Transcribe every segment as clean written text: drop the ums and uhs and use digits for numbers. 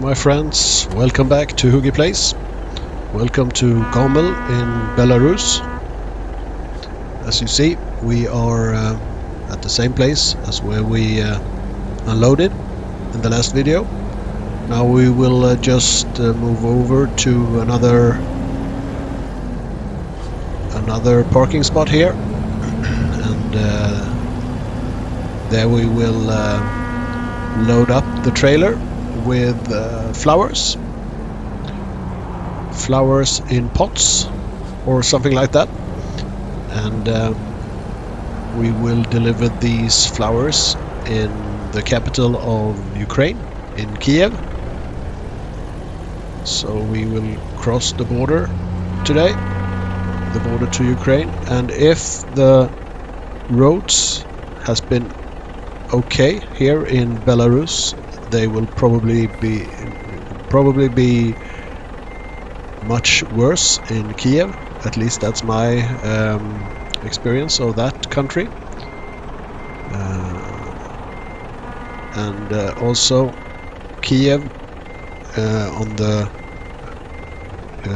my friends, welcome back to Hoogie Place. Welcome to Gomel in Belarus. As you see, we are at the same place as where we unloaded in the last video. Now we will just move over to another parking spot here, and there we will load up the trailer with flowers in pots or something like that, and we will deliver these flowers in the capital of Ukraine, in Kiev. So we will cross the border today, the border to Ukraine, and if the roads has been okay here in Belarus, they will probably be much worse in Kiev. At least that's my experience of that country. And also Kiev on the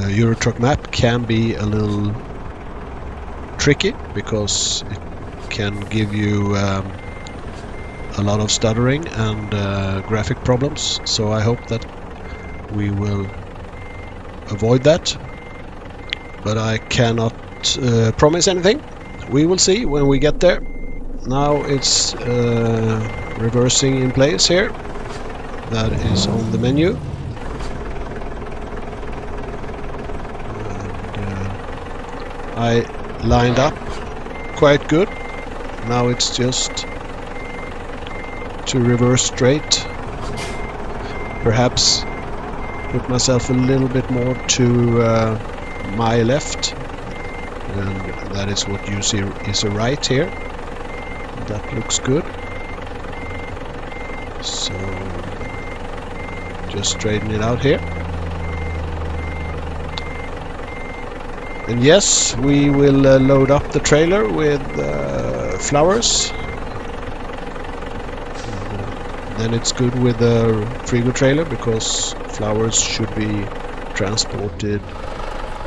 Euro Truck Map can be a little tricky, because it can give you a lot of stuttering and graphic problems, so I hope that we will avoid that, but I cannot promise anything. We will see when we get there. Now it's reversing in place here. That is on the menu, and I lined up quite good. Now it's just to reverse straight, perhaps put myself a little bit more to my left, and that is what you see is a right here. That looks good, so just straighten it out here. And yes, we will load up the trailer with flowers. And it's good with the Frigo trailer, because flowers should be transported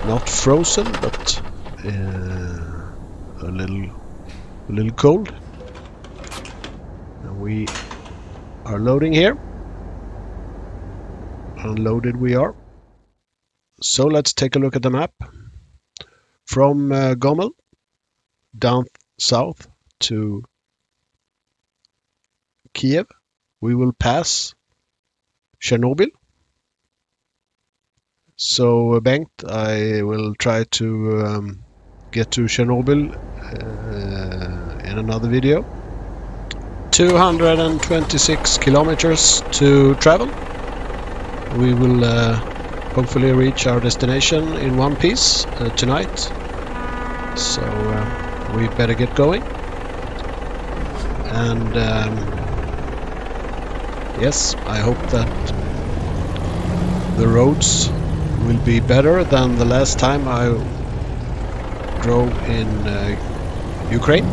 not frozen, but a little cold. And we are loading here. Unloaded we are. So let's take a look at the map. From Gomel down south to Kiev, we will pass Chernobyl. So Bengt, I will try to get to Chernobyl in another video. 226 kilometers to travel. We will hopefully reach our destination in one piece tonight. So we better get going. And yes, I hope that the roads will be better than the last time I drove in Ukraine.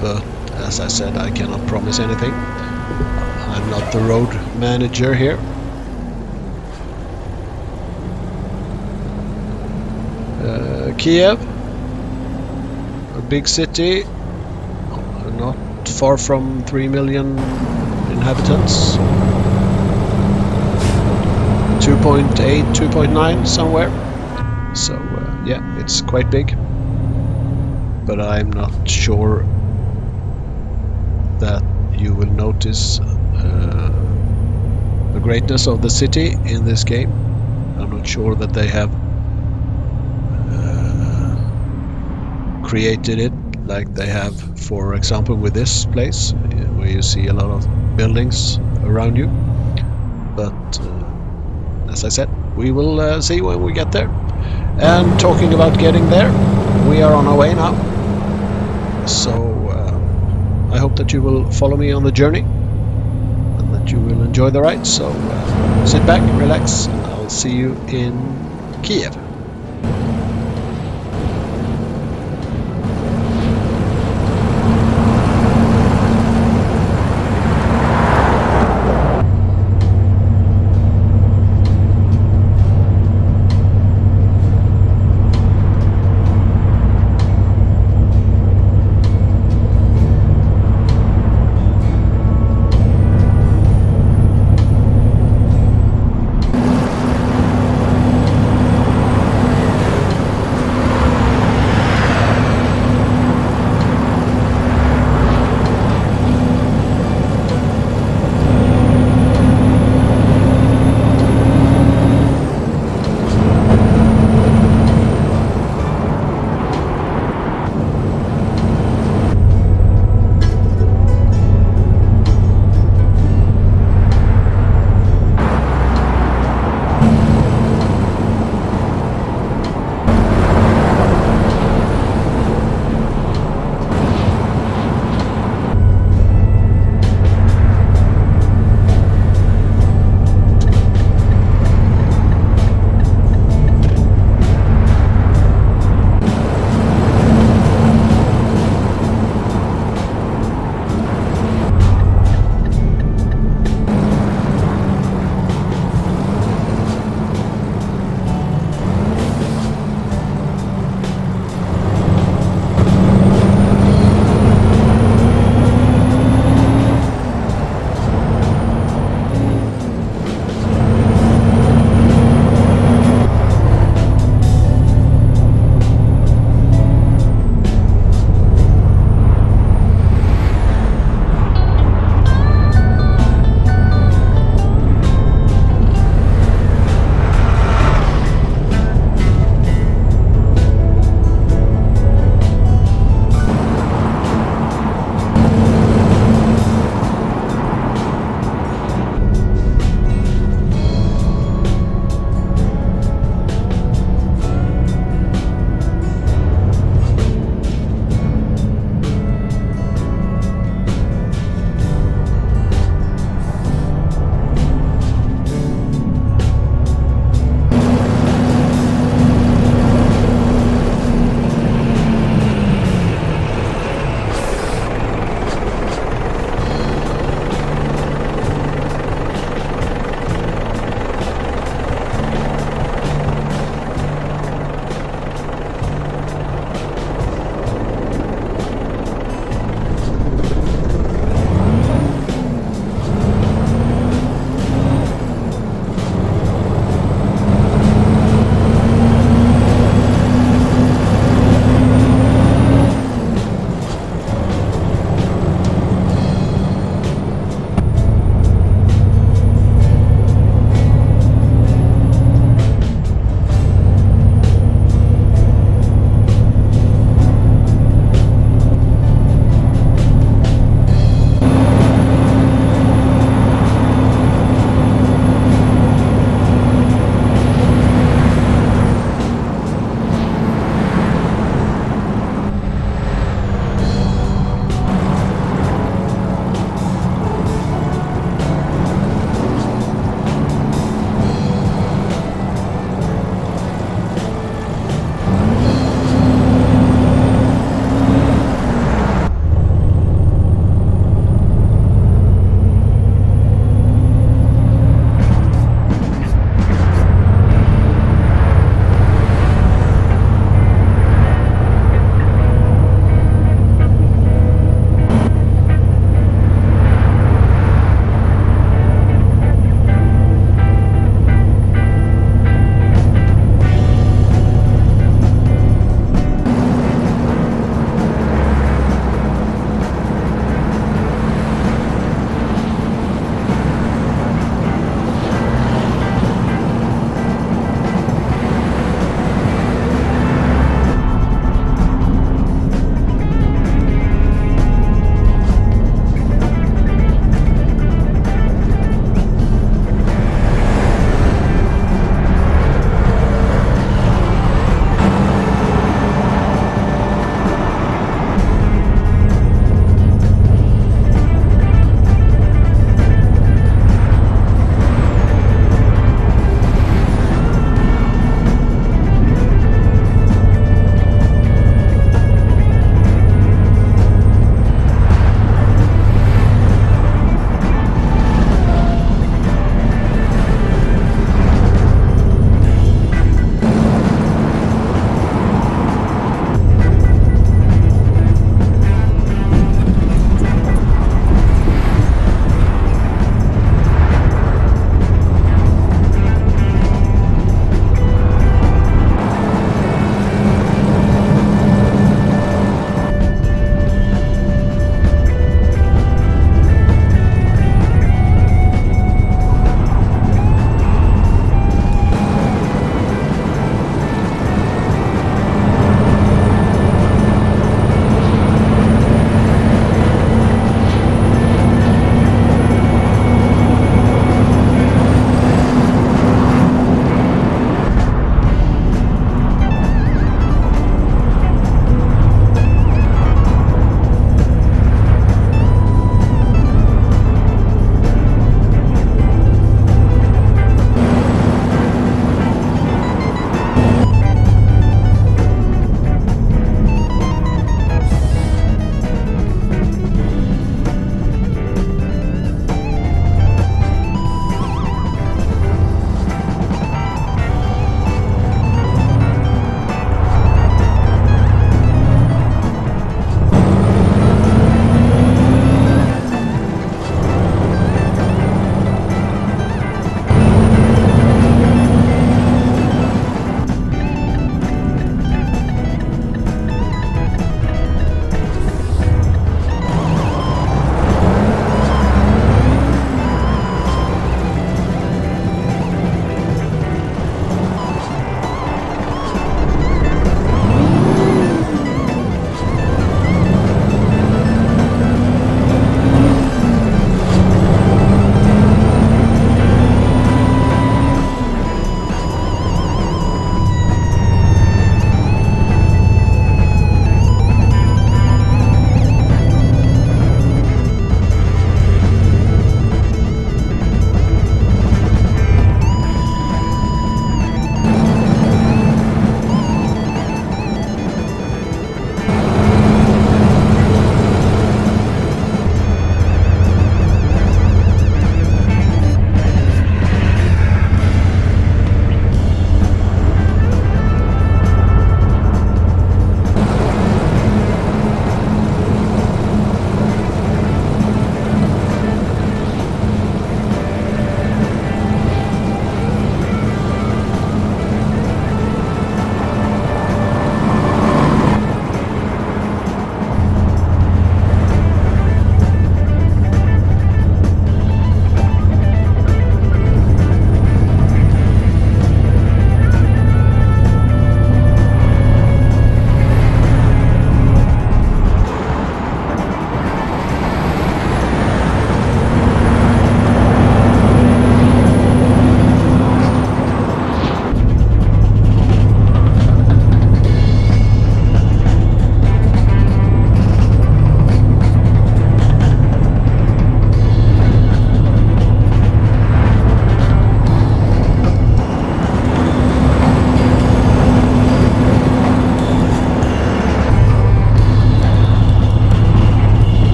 But as I said, I cannot promise anything. I'm not the road manager here. Kiev, a big city, not far from 3 million inhabitants, 2.8, 2.9 somewhere. So yeah, it's quite big, but I'm not sure that you will notice the greatness of the city in this game. I'm not sure that they have created it like they have, for example, with this place, where you see a lot of buildings around you. But as I said, we will see when we get there. And talking about getting there, we are on our way now. So I hope that you will follow me on the journey, and that you will enjoy the ride. So sit back, relax, and I'll see you in Kiev.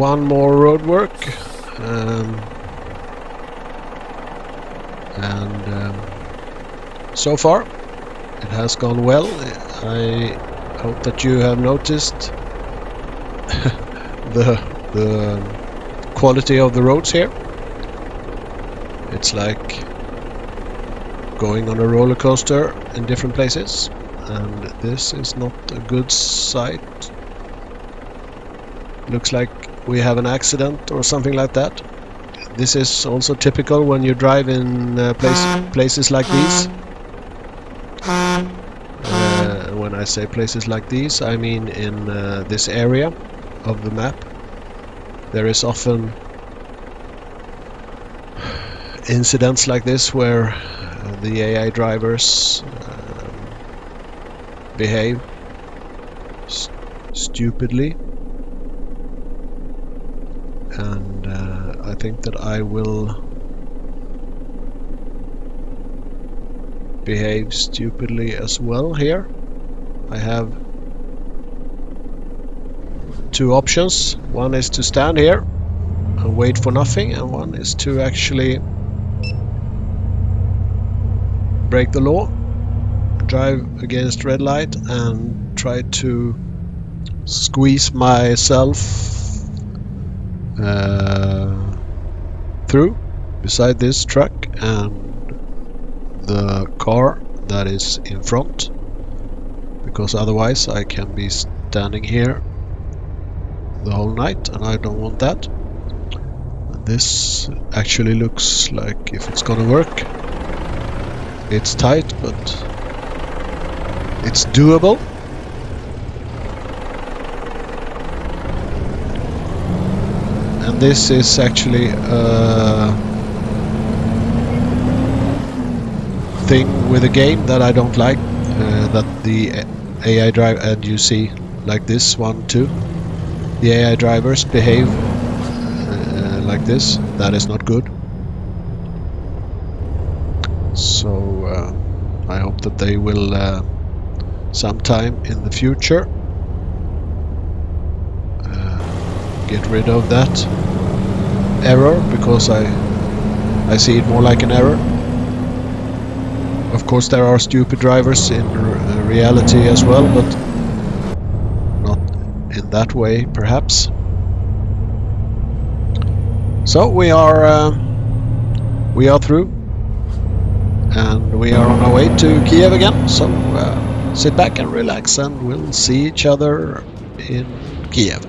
one more road work, and so far it has gone well. I hope that you have noticed the quality of the roads here. It's like going on a roller coaster in different places, and this is not a good sight. Looks like we have an accident or something like that. This is also typical when you drive in places like these. When I say places like these, I mean in this area of the map. There is often incidents like this where the AI drivers behave stupidly. And I think that I will behave stupidly as well here. I have two options. One is to stand here and wait for nothing, and one is to actually break the law, drive against red light, and try to squeeze myself through beside this truck and the car that is in front, because otherwise I can be standing here the whole night and I don't want that. This actually looks like if it's gonna work. It's tight, but it's doable. This is actually a thing with the game that I don't like, that the AI drive, and you see like this one too, the AI drivers behave like this. That is not good. So I hope that they will sometime in the future get rid of that error, because I see it more like an error. Of course there are stupid drivers in reality as well, but not in that way perhaps. So we are through, and we are on our way to Kiev again. So sit back and relax, and we'll see each other in Kiev.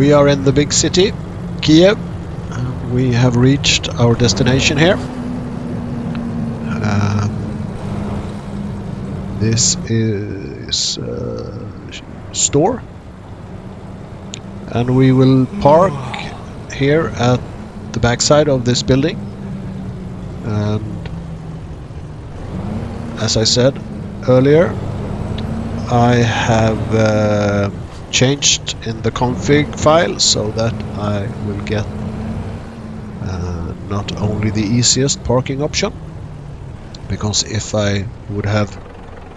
We are in the big city, Kiev. We have reached our destination here. This is a store, and we will park here at the backside of this building. And as I said earlier, I have changed in the config file so that I will get not only the easiest parking option, because if I would have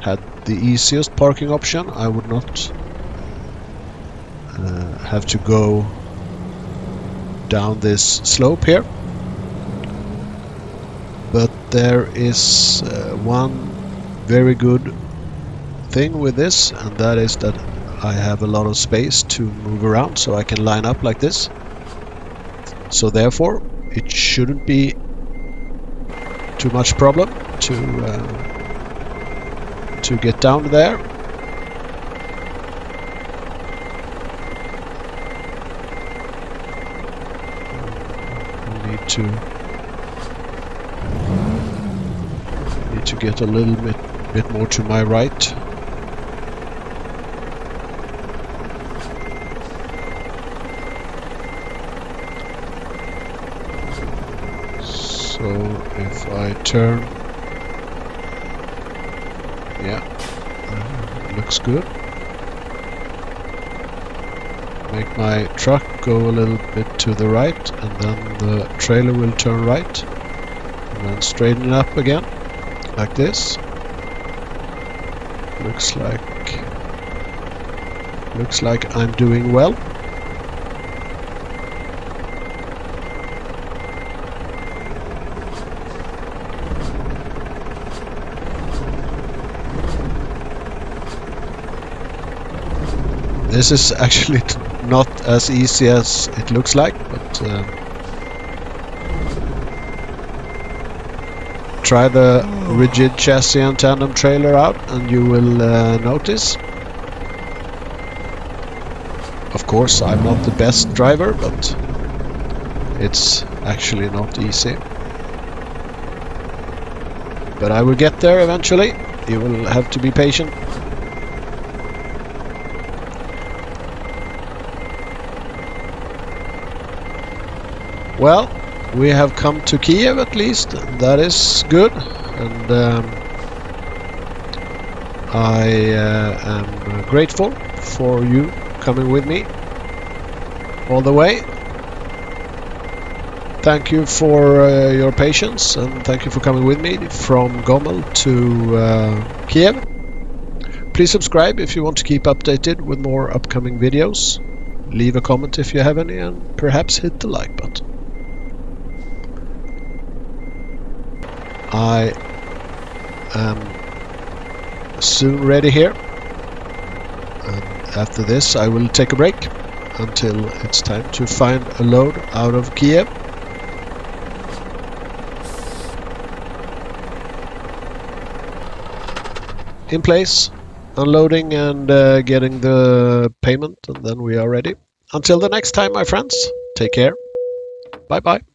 had the easiest parking option, I would not have to go down this slope here. But there is one very good thing with this, and that is that I have a lot of space to move around, so I can line up like this. So therefore it shouldn't be too much problem to get down there. We need to get a little bit more to my right. So if I turn, yeah, looks good. Make my truck go a little bit to the right, and then the trailer will turn right, and then straighten it up again, like this. Looks like I'm doing well. This is actually not as easy as it looks like, but try the rigid chassis and tandem trailer out and you will notice. Of course, I'm not the best driver, but it's actually not easy. But I will get there eventually. You will have to be patient. Well, we have come to Kiev at least. That is good, and I am grateful for you coming with me all the way. Thank you for your patience, and thank you for coming with me from Gomel to Kiev. Please subscribe if you want to keep updated with more upcoming videos. Leave a comment if you have any, and perhaps hit the like button. I am soon ready here, and after this I will take a break until it's time to find a load out of Kiev. In place, unloading and getting the payment, and then we are ready. Until the next time, my friends, take care. Bye bye.